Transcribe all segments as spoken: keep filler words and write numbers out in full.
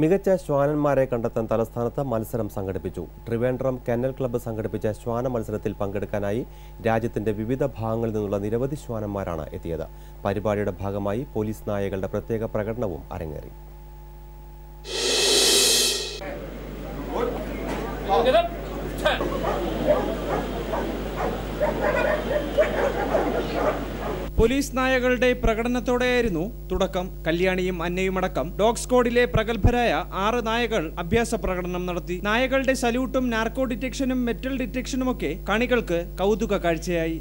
മികച്ച ശ്വാനന്മാരെ കണ്ടെത്താൻ തലസ്ഥാനത്ത് മത്സരം സംഘടിപ്പിച്ചു. ട്രിവാൻഡ്രം കനൽ ക്ലബ്ബ് സംഘടിപ്പിച്ച ശ്വാന മത്സരത്തിൽ പങ്കെടുക്കാനായി രാജ്യത്തിന്റെ വിവിധ ഭാഗങ്ങളിൽ നിന്നുള്ള നിരവധി ശ്വാനന്മാരാണ് എത്തിയത്. പരിപാടിയുടെ ഭാഗമായി പോലീസ് നായകളുടെ പ്രത്യേക പ്രകടനവും അരങ്ങേറി. പോലീസ് നായകളുടെ പ്രകടനത്തോടെയായിരുന്നു തുടക്കം. കല്യാണിയും അന്നയുമടക്കം ഡോഗ് സ്ക്വാഡിലെ പ്രഗത്ഭരായ ആറ് നായകൾ അഭ്യാസ പ്രകടനം നടത്തി. നായകളുടെ സല്യൂട്ടും നാർക്കോ ഡിറ്റക്ഷനും മെറ്റൽ ഡിറ്റക്ഷനുമൊക്കെ കാണികൾക്ക് കൗതുക കാഴ്ചയായി.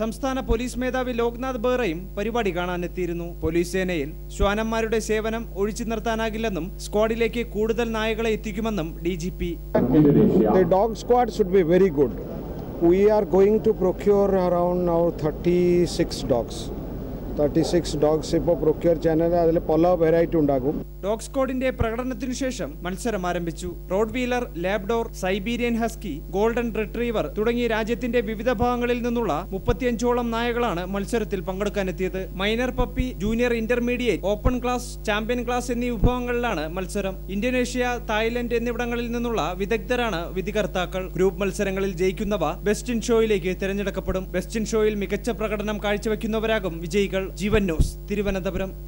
സംസ്ഥാന പോലീസ് മേധാവി ലോക്നാഥ് ബെഹ്റയും പരിപാടി കാണാനെത്തിയിരുന്നു. പോലീസ് സേനയിൽ ശ്വാനന്മാരുടെ സേവനം ഒഴിച്ചു നിർത്താനാകില്ലെന്നും സ്ക്വാഡിലേക്ക് കൂടുതൽ നായകളെ എത്തിക്കുമെന്നും D G P. The dog squad should be very good. We are going to procure around now thirty-six dogs. thirty-six dogs ഇപ്പോൾ procure channel അതിൽ പല വെറൈറ്റി ഉണ്ടാകും. ഡോഗ് സ്ക്വാഡിന്റെ പ്രകടനത്തിനു ശേഷം മത്സരം ആരംഭിച്ചു. Road wheeler, ലാബ്ഡോർ, Siberian husky, golden retriever തുടങ്ങി രാജ്യത്തിന്റെ വിവിധ ഭാഗങ്ങളിൽ നിന്നുള്ള മുപ്പത്തിയഞ്ചോളം നായകളാണ് മത്സരത്തിൽ പങ്കെടുക്കാനെത്തിയത്. Minor puppy, junior intermediate, open class, champion class എന്നീ വിഭാഗങ്ങളിലാണ് മത്സരം. ഇന്തോനേഷ്യ, തായ്ലൻഡ് എന്നിവിടങ്ങളിൽ നിന്നുള്ള വിദഗ്ധരാണ് വിധികർത്താക്കൾ. ഗ്രൂപ്പ് മത്സരങ്ങളിൽ ജയിക്കുന്നവ ബെസ്റ്റിൻ ഷോയിലേക്ക് തിരഞ്ഞെടുക്കപ്പെടും. ബെസ്റ്റിൻ ഷോയിൽ മികച്ച പ്രകടനം കാഴ്ചവെക്കുന്നവരാകും വിജയികൾ. ജീവൻ ന്യൂസ്, തിരുവനന്തപുരം.